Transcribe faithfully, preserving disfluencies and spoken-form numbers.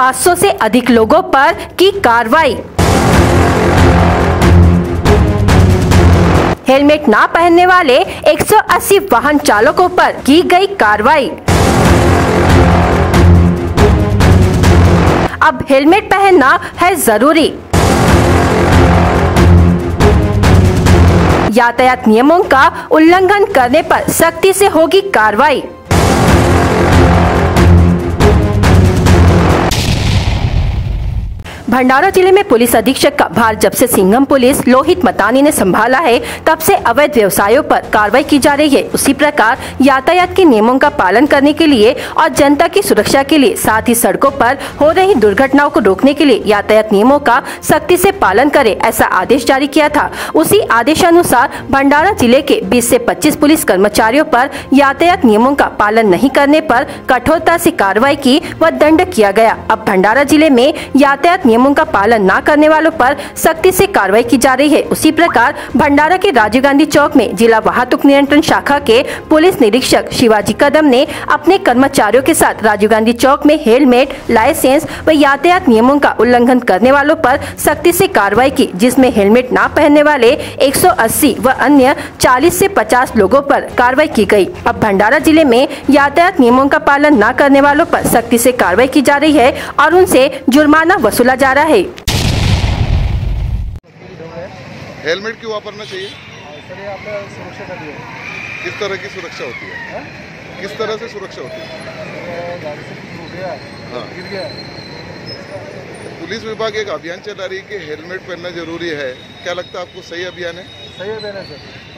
पाँच सौ से अधिक लोगों पर की कार्रवाई। हेलमेट ना पहनने वाले एक सौ अस्सी वाहन चालकों पर की गई कार्रवाई। अब हेलमेट पहनना है जरूरी। यातायात नियमों का उल्लंघन करने पर सख्ती से होगी कार्रवाई। भंडारा जिले में पुलिस अधीक्षक का भार जब से सिंघम पुलिस लोहित मतानी ने संभाला है तब से अवैध व्यवसायों पर कार्रवाई की जा रही है। उसी प्रकार यातायात के नियमों का पालन करने के लिए और जनता की सुरक्षा के लिए, साथ ही सड़कों पर हो रही दुर्घटनाओं को रोकने के लिए यातायात नियमों का सख्ती से पालन करे, ऐसा आदेश जारी किया था। उसी आदेशानुसार भंडारा जिले के बीस से पच्चीस पुलिस कर्मचारियों पर यातायात नियमों का पालन नहीं करने पर कठोरता से कार्रवाई की व दंड किया गया। अब भंडारा जिले में यातायात का पालन ना करने वालों पर सख्ती से कार्रवाई की जा रही है। उसी प्रकार भंडारा के राजीव गांधी चौक में जिला वाहतूक नियंत्रण शाखा के पुलिस निरीक्षक शिवाजी कदम ने अपने कर्मचारियों के साथ राजीव गांधी चौक में हेलमेट, लाइसेंस व यातायात नियमों का उल्लंघन करने वालों पर सख्ती से कार्रवाई की, जिसमें हेलमेट ना पहनने वाले एक सौ अस्सी व अन्य चालीस से पचास लोगों पर कार्रवाई की गई। अब भंडारा जिले में यातायात नियमों का पालन न करने वालों पर सख्ती से कार्रवाई की जा रही है और उनसे जुर्माना वसूला जा रहा है। हेलमेट क्यों वापरना चाहिए? सर, ये आपने सुरक्षा कर दी है। किस तरह की सुरक्षा होती है? है? किस तरह से सुरक्षा होती है? गाड़ी से टूट गया, गिर गया। पुलिस विभाग एक अभियान चला रही है कि हेलमेट पहनना जरूरी है, क्या लगता है आपको? सही अभियान है? सही अभियान है सर।